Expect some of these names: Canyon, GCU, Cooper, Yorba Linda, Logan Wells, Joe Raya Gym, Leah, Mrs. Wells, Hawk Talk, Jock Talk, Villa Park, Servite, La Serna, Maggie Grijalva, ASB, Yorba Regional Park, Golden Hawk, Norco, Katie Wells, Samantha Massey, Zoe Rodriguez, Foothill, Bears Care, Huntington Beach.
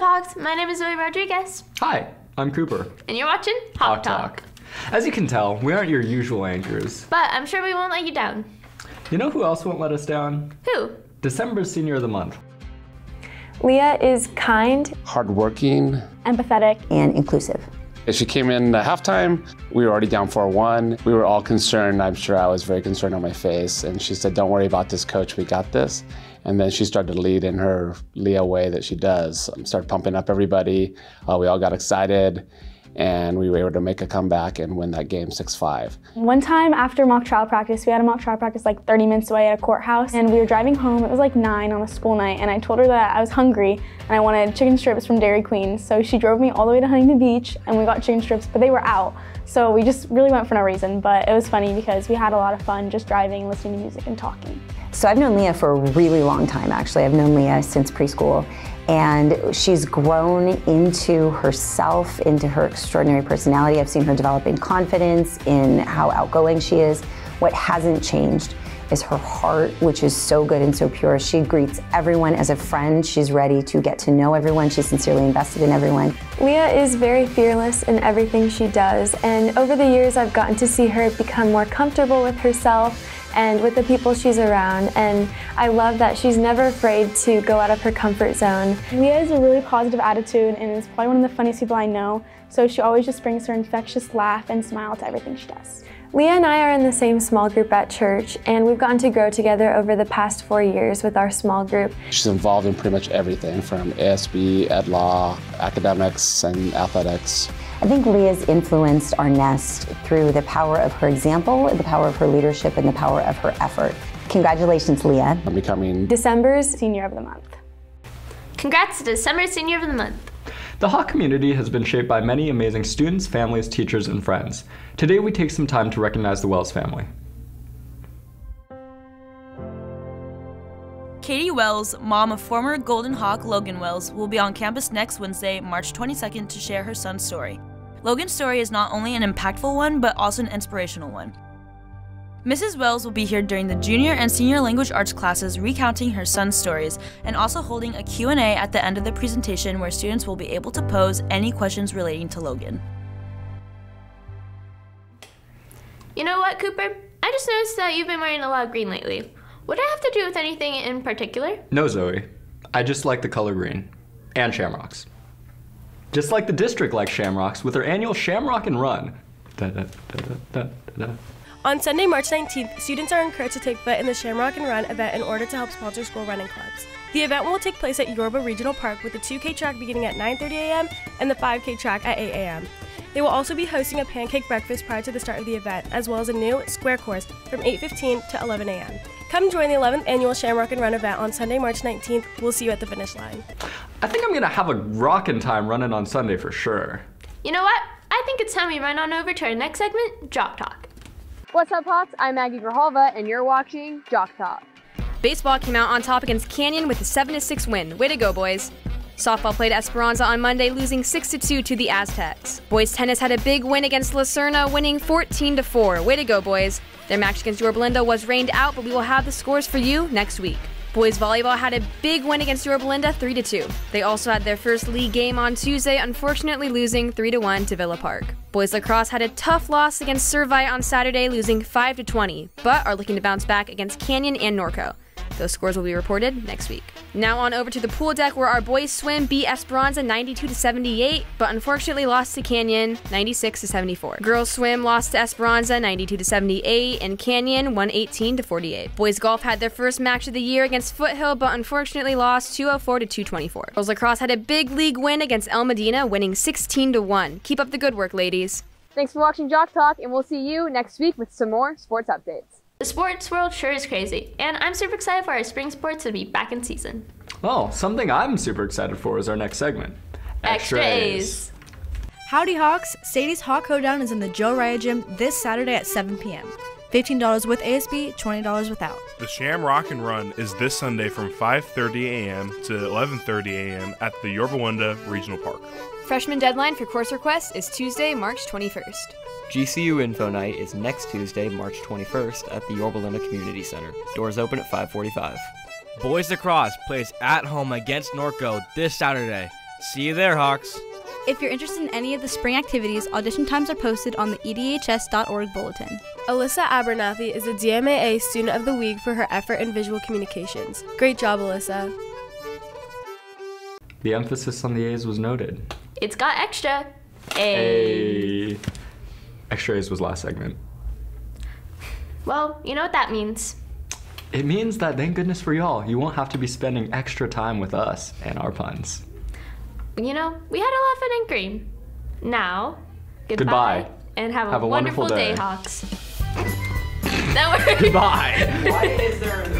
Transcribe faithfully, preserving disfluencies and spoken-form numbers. up, Hawks? My name is Zoe Rodriguez. Hi, I'm Cooper. And you're watching Hawk Talk. As you can tell, we aren't your usual anchors. But I'm sure we won't let you down. You know who else won't let us down? Who? December's Senior of the Month. Leah is kind, hardworking, empathetic, and inclusive. As she came in at halftime, we were already down four one. We were all concerned. I'm sure I was very concerned on my face. And she said, don't worry about this, coach. We got this. And then she started to lead in her Leah way that she does. Started pumping up everybody. Uh, we all got excited. And we were able to make a comeback and win that game six five. One time after mock trial practice, we had a mock trial practice like thirty minutes away at a courthouse, and we were driving home. It was like nine on a school night, and I told her that I was hungry and I wanted chicken strips from Dairy Queen. So she drove me all the way to Huntington Beach and we got chicken strips, but they were out. So we just really went for no reason, but it was funny because we had a lot of fun just driving, listening to music and talking. So I've known Leah for a really long time, actually. I've known Leah since preschool. And she's grown into herself, into her extraordinary personality. I've seen her develop in confidence, in how outgoing she is. What hasn't changed is her heart, which is so good and so pure. She greets everyone as a friend. She's ready to get to know everyone. She's sincerely invested in everyone. Leah is very fearless in everything she does. And over the years, I've gotten to see her become more comfortable with herself and with the people she's around, and I love that she's never afraid to go out of her comfort zone. Leah has a really positive attitude and is probably one of the funniest people I know, so she always just brings her infectious laugh and smile to everything she does. Leah and I are in the same small group at church, and we've gotten to grow together over the past four years with our small group. She's involved in pretty much everything from A S B, ed law, academics, and athletics. I think Leah's influenced our nest through the power of her example, the power of her leadership, and the power of her effort. Congratulations, Leah. I'm becoming December's Senior of the Month. Congrats to December's Senior of the Month. The Hawk community has been shaped by many amazing students, families, teachers, and friends. Today we take some time to recognize the Wells family. Katie Wells, mom of former Golden Hawk Logan Wells, will be on campus next Wednesday, March twenty-second, to share her son's story. Logan's story is not only an impactful one, but also an inspirational one. Missus Wells will be here during the junior and senior language arts classes recounting her son's stories and also holding a Q and A at the end of the presentation where students will be able to pose any questions relating to Logan. You know what, Cooper? I just noticed that you've been wearing a lot of green lately. Would it have to do with anything in particular? No, Zoe. I just like the color green. And shamrocks. Just like the district likes shamrocks with their annual Shamrock 'n Run. Da, da, da, da, da, da. On Sunday, March nineteenth, students are encouraged to take part in the Shamrock 'n Run event in order to help sponsor school running clubs. The event will take place at Yorba Regional Park with the two K track beginning at nine thirty a m and the five K track at eight a m They will also be hosting a pancake breakfast prior to the start of the event, as well as a new square course from eight fifteen to eleven a m Come join the eleventh annual Shamrock 'n Run event on Sunday, March nineteenth. We'll see you at the finish line. I think I'm gonna have a rockin' time running on Sunday for sure. You know what? I think it's time we run on over to our next segment, Jock Talk. What's up, Hawks? I'm Maggie Grijalva, and you're watching Jock Talk. Baseball came out on top against Canyon with a seven to six win. Way to go, boys. Softball played Esperanza on Monday, losing six to two to the Aztecs. Boys tennis had a big win against La Serna, winning fourteen to four. Way to go, boys. Their match against Yorba Linda was rained out, but we will have the scores for you next week. Boys volleyball had a big win against Yorba Linda, three to two. They also had their first league game on Tuesday, unfortunately losing three to one to Villa Park. Boys lacrosse had a tough loss against Servite on Saturday, losing five to twenty, but are looking to bounce back against Canyon and Norco. Those scores will be reported next week. Now on over to the pool deck where our boys swim beat Esperanza ninety-two to seventy-eight, but unfortunately lost to Canyon ninety-six to seventy-four. Girls swim lost to Esperanza ninety-two to seventy-eight and Canyon one eighteen to forty-eight. Boys golf had their first match of the year against Foothill, but unfortunately lost two oh four to two twenty-four. Girls lacrosse had a big league win against El Medina, winning sixteen to one. Keep up the good work, ladies. Thanks for watching Jock Talk, and we'll see you next week with some more sports updates. The sports world sure is crazy, and I'm super excited for our spring sports to be back in season. Oh, something I'm super excited for is our next segment, Extra A's. Howdy Hawks, Sadie's Hawk Hoedown is in the Joe Raya Gym this Saturday at seven p m fifteen dollars with A S B, twenty dollars without. The Shamrock 'n Run is this Sunday from five thirty a m to eleven thirty a m at the Yorba Linda Regional Park. Freshman deadline for course requests is Tuesday, March twenty-first. G C U Info Night is next Tuesday, March twenty-first at the Yorba Linda Community Center. Doors open at five forty-five. Boys Lacrosse plays at home against Norco this Saturday. See you there, Hawks. If you're interested in any of the spring activities, audition times are posted on the E D H S dot org bulletin. Alyssa Abernathy is the D M A A Student of the Week for her effort in visual communications. Great job, Alyssa. The emphasis on the A's was noted. It's got extra. A. Extra A's was last segment. Well, you know what that means. It means that, thank goodness for y'all, you won't have to be spending extra time with us and our puns. You know, we had a lot of fun and cream. Now, goodbye. goodbye. And have, have a, a wonderful, wonderful day. day, Hawks. That worked. Goodbye. Why is there a